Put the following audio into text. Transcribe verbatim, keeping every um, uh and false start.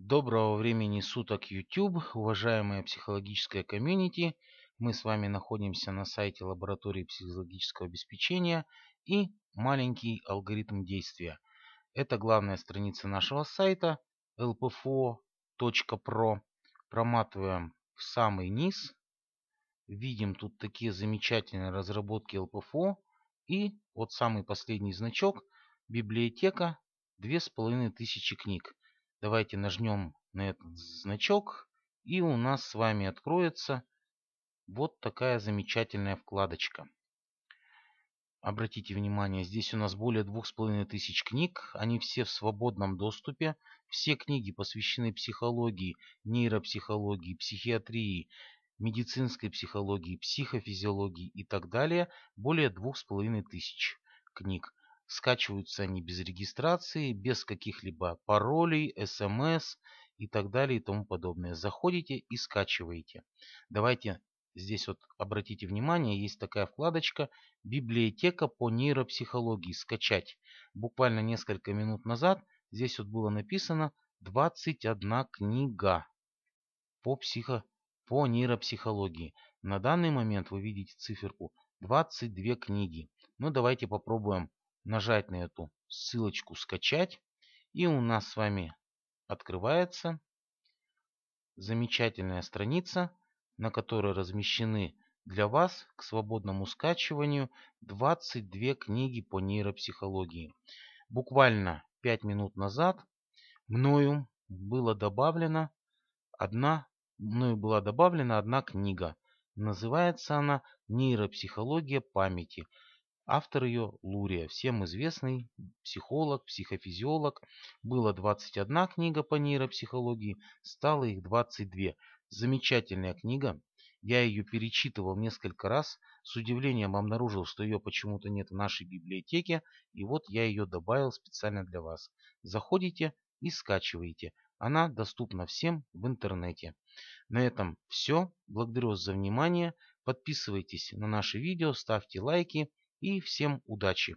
Доброго времени суток, YouTube, уважаемые психологическое комьюнити. Мы с вами находимся на сайте лаборатории психологического обеспечения и маленький алгоритм действия. Это главная страница нашего сайта эл пэ эф о точка про. Проматываем в самый низ. Видим тут такие замечательные разработки эл пэ эф о. И вот самый последний значок. Библиотека две тысячи пятьсот книг. Давайте нажмем на этот значок, и у нас с вами откроется вот такая замечательная вкладочка. Обратите внимание, здесь у нас более двух с половиной тысяч книг. Они все в свободном доступе. Все книги посвящены психологии, нейропсихологии, психиатрии, медицинской психологии, психофизиологии и так далее. Более двух с половиной тысяч книг. Скачиваются они без регистрации, без каких-либо паролей, эс эм эс и так далее и тому подобное. Заходите и скачиваете. Давайте здесь вот обратите внимание, есть такая вкладочка «Библиотека по нейропсихологии. Скачать». Буквально несколько минут назад здесь вот было написано двадцать одна книга по, психо, по нейропсихологии. На данный момент вы видите циферку двадцать две книги. Ну давайте попробуем нажать на эту ссылочку «Скачать». И у нас с вами открывается замечательная страница, на которой размещены для вас к свободному скачиванию двадцать две книги по нейропсихологии. Буквально пять минут назад мною была добавлена одна, мною была добавлена одна книга. Называется она «Нейропсихология памяти». Автор ее Лурия, всем известный психолог, психофизиолог. Было двадцать одна книга по нейропсихологии, стало их двадцать две. Замечательная книга. Я ее перечитывал несколько раз. С удивлением обнаружил, что ее почему-то нет в нашей библиотеке. И вот я ее добавил специально для вас. Заходите и скачиваете. Она доступна всем в интернете. На этом все. Благодарю вас за внимание. Подписывайтесь на наши видео, ставьте лайки. И всем удачи!